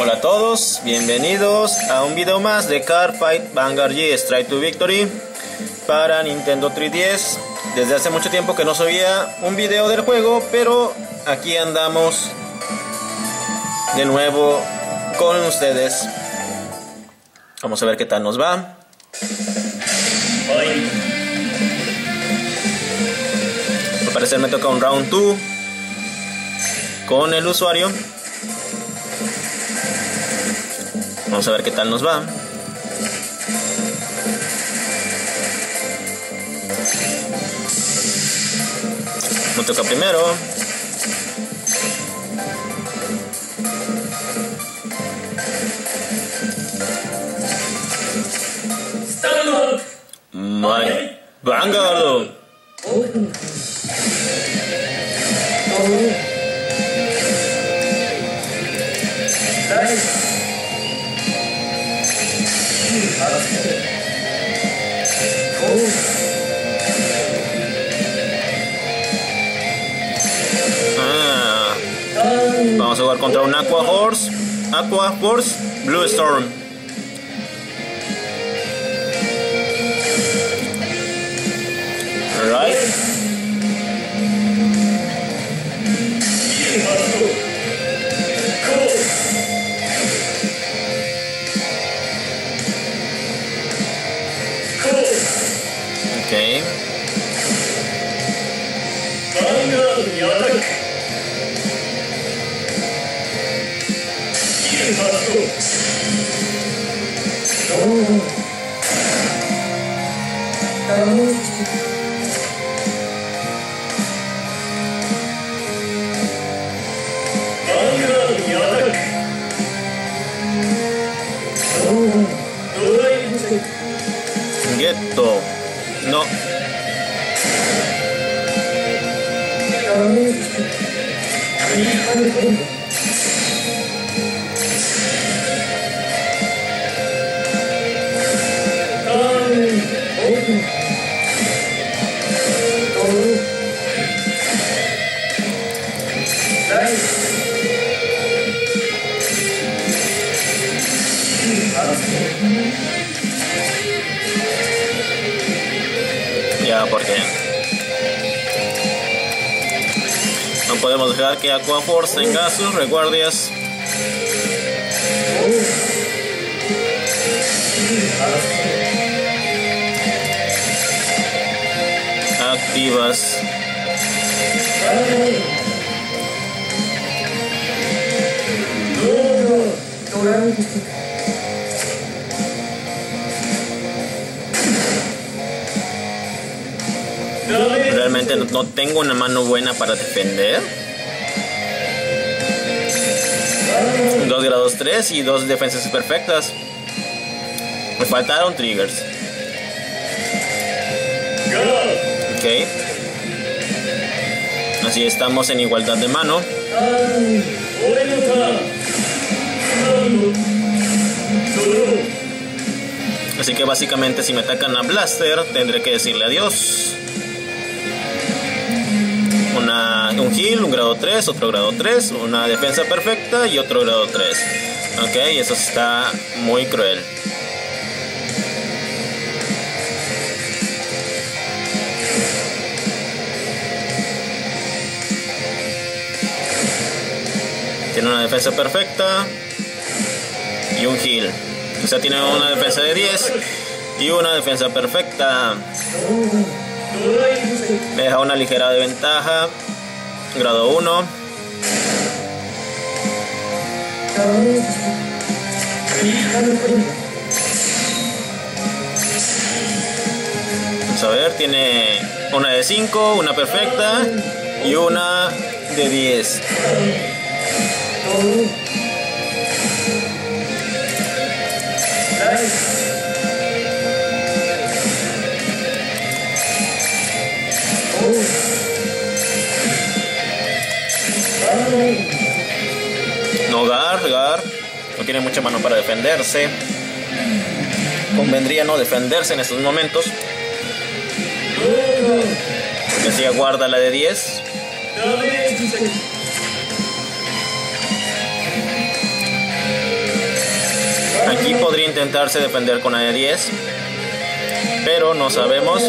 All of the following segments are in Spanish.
Hola a todos, bienvenidos a un video más de Cardfight! Vanguard G: Stride to Victory para Nintendo 3DS. Desde hace mucho tiempo que no subía un video del juego, pero aquí andamos de nuevo con ustedes. Vamos a ver qué tal nos va. Al parecer me toca un round 2 con el usuario. Vamos a ver qué tal nos va. Me toca primero. My Vanguard. Vamos a jugar contra un Aqua Force, Blue Storm. Right. Okay. Geto. No. Ya, porque no podemos dejar que Aqua Force tenga sus reguardias. Activas. Realmente no tengo una mano buena para defender. 2 grados 3 y 2 defensas perfectas. Me faltaron triggers. Ok. Así estamos en igualdad de mano. Así que básicamente si me atacan a Blaster tendré que decirle adiós. Un heal, un grado 3, otro grado 3, una defensa perfecta y otro grado 3. Ok, eso está muy cruel. Tiene una defensa perfecta y un heal. O sea, tiene una defensa de 10 y una defensa perfecta. Me deja una ligera de ventaja. Grado 1. Vamos a ver, tiene una de 5, una perfecta y una de 10. No, Gar. No tiene mucha mano para defenderse. Convendría no defenderse en estos momentos. Porque si aguarda la de 10. Aquí podría intentarse defender con la de 10. Pero no sabemos.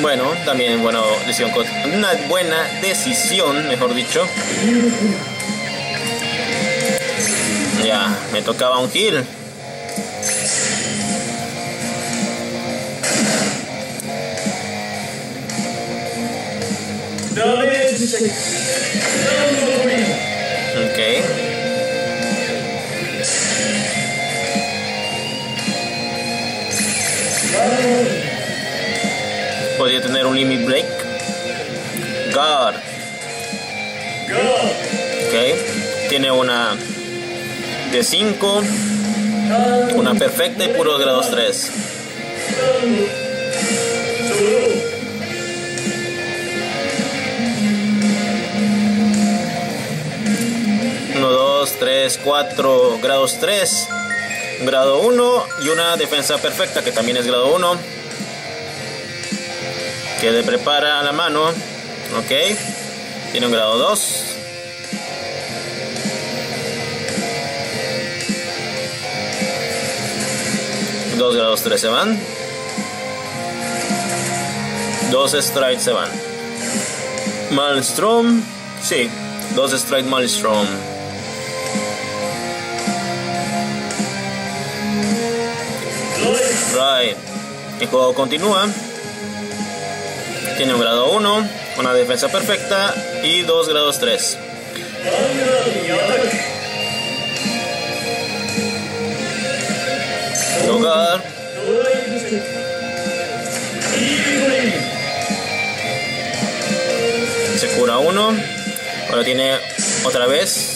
Bueno, también buena decisión. Una buena decisión, mejor dicho. Ya, me tocaba un heal. Ok. Podría tener un limit break. Guard. Ok. Tiene una de 5. Una perfecta y puros grados 3. Uno, dos, tres, cuatro, grados 3. Grado 1 y una defensa perfecta que también es grado 1, que le prepara a la mano. Ok, tiene un grado 2. Dos grados 3 se van. Dos strides se van. Maelstrom, sí, dos strides Maelstrom. Right. El juego continúa. Tiene un grado 1, una defensa perfecta y 2 grados 3. Lugar. Se cura 1. Ahora tiene otra vez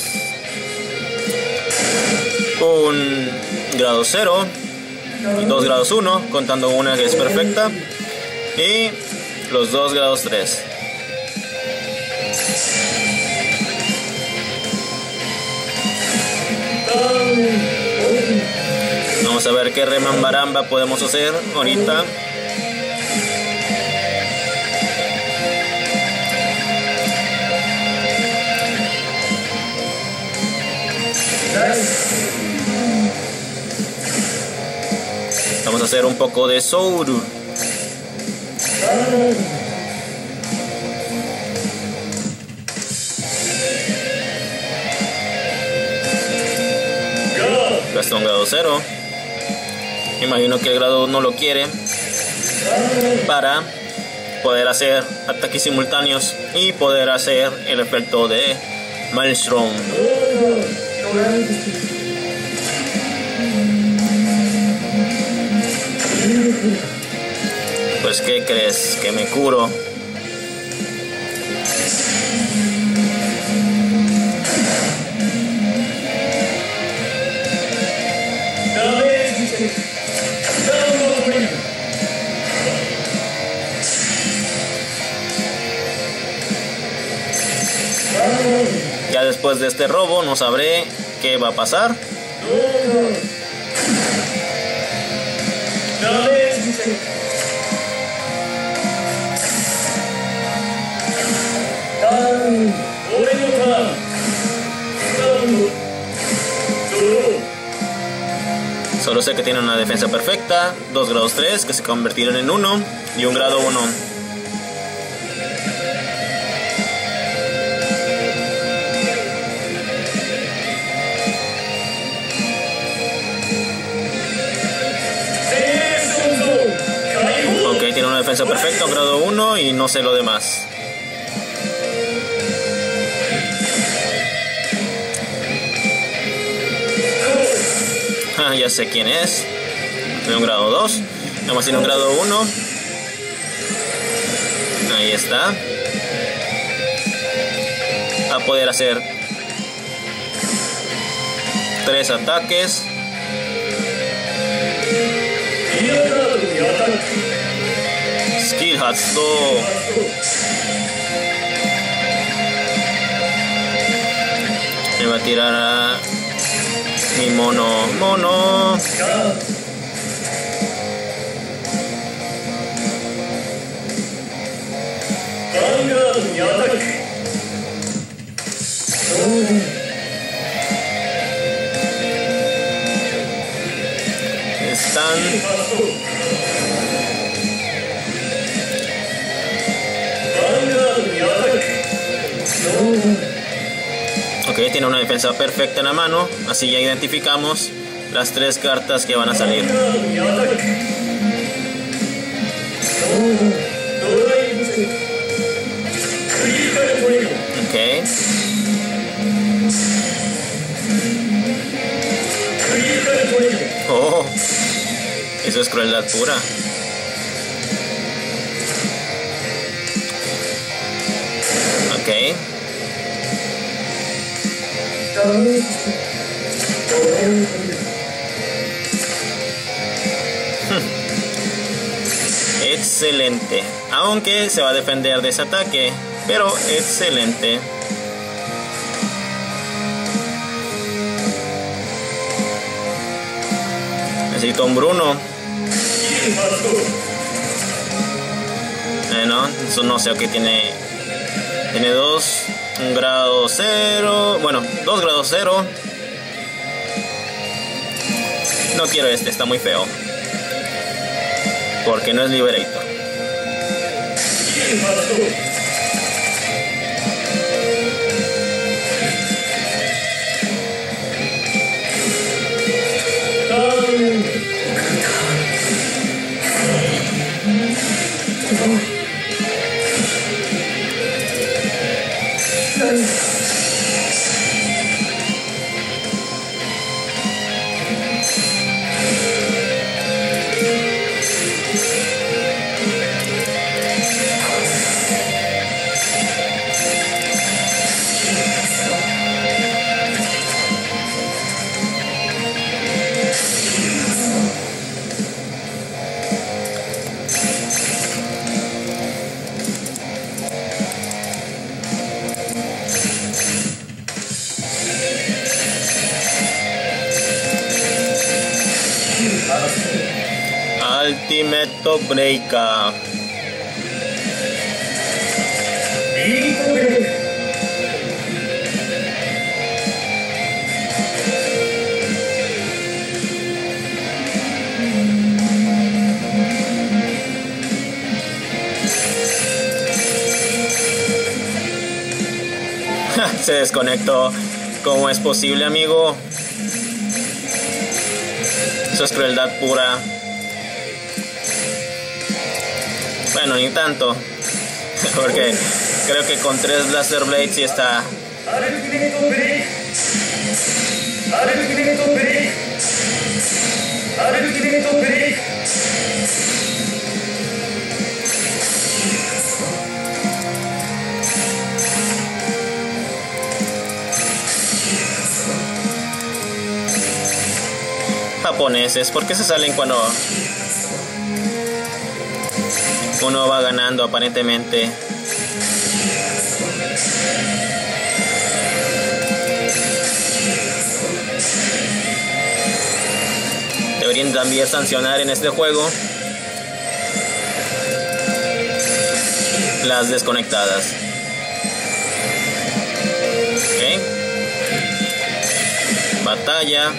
un grado 0. 2 grados 1, contando una que es perfecta, y los 2 grados 3. Vamos a ver qué remambaramba podemos hacer ahorita. Vamos a hacer un poco de Souru. Gasta un grado 0. Imagino que el grado 1 lo quiere para poder hacer ataques simultáneos y poder hacer el efecto de Maelstrom. Pues ¿qué crees? Que me curo. Ya después de este robo no sabré qué va a pasar. Solo sé que tiene una defensa perfecta, 2 grados 3 que se convertirán en 1 y un grado 1. Ok, tiene una defensa perfecta, un grado 1 y no sé lo demás. Ya sé quién es. Tiene un grado 2. Vamos a hacer un grado 1. Ahí está. Va a poder hacer 3 ataques. Skill Hatsu. tirar a mi mono. Están ok, tiene una defensa perfecta en la mano, así ya identificamos las tres cartas que van a salir. Okay. Oh, eso es crueldad pura. Okay. Excelente. Aunque se va a defender de ese ataque, pero excelente. Necesito un Bruno. No, eso no sé qué tiene. Tiene 2, un grado 0. Bueno, 2 grados 0. No quiero este, está muy feo. Porque no es Liberator. Ultimate Breaker. Se desconectó. ¿Cómo es posible, amigo? Eso es crueldad pura. Bueno, ni tanto, porque creo que con 3 Blaster Blade sí está. Japoneses, ¿por qué se salen cuando uno va ganando aparentemente? Deberían también sancionar en este juego las desconectadas. Ok. Batalla.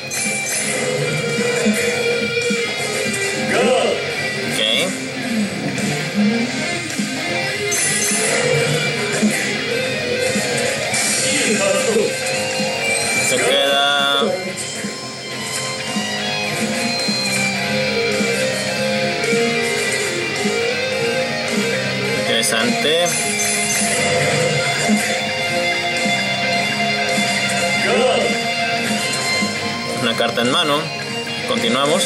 Se queda. Interesante. Una carta en mano. Continuamos.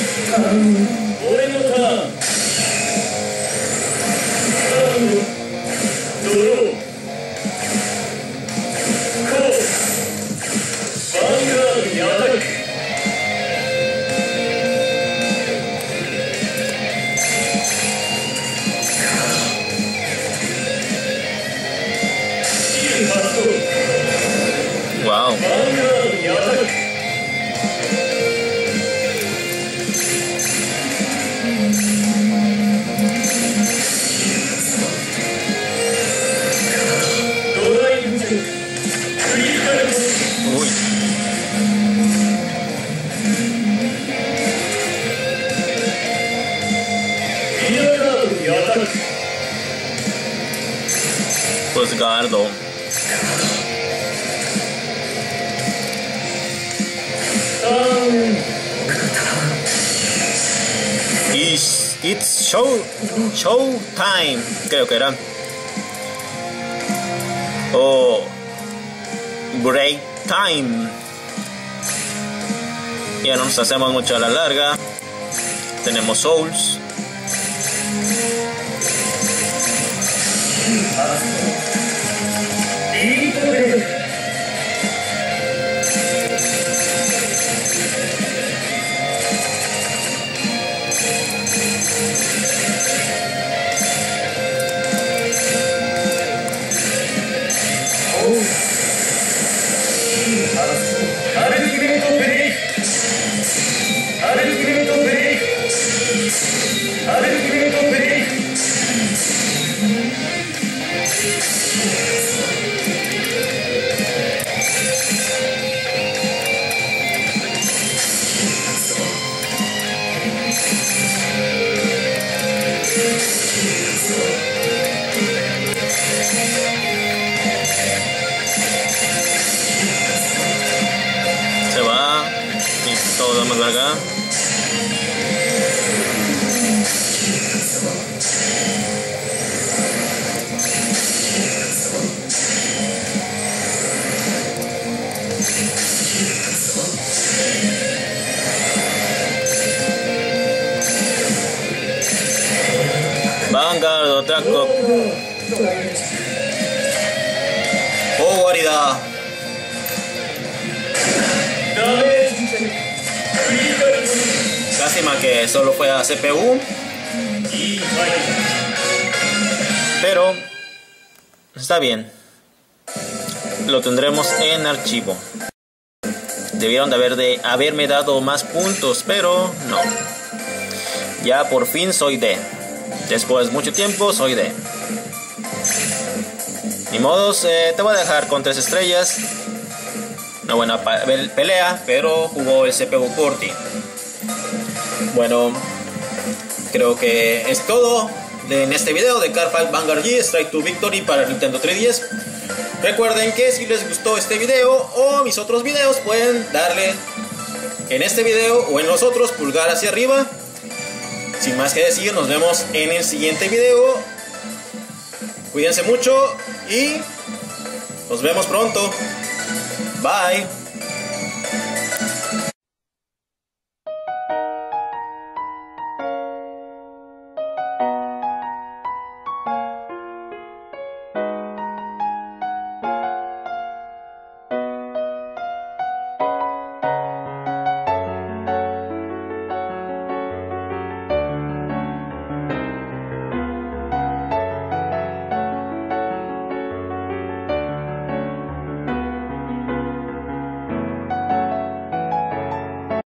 Wow. Leopardo. It's show time, creo que era. Oh, break time. Ya no nos hacemos mucho a la larga. Tenemos souls. Vanguard, otra cop. Oh, guarida. Lástima que solo fue a CPU, pero está bien, lo tendremos en archivo. Debieron de haberme dado más puntos, pero no. Ya por fin soy D. Después de mucho tiempo soy D. Ni modos, te voy a dejar con 3 estrellas. Una buena pelea, pero jugó el CPU por ti. Bueno, creo que es todo en este video de Cardfight! Vanguard G: Stride to Victory para Nintendo 3DS. Recuerden que si les gustó este video o mis otros videos, pueden darle en este video o en los otros pulgar hacia arriba. Sin más que decir, nos vemos en el siguiente video. Cuídense mucho y nos vemos pronto. Bye.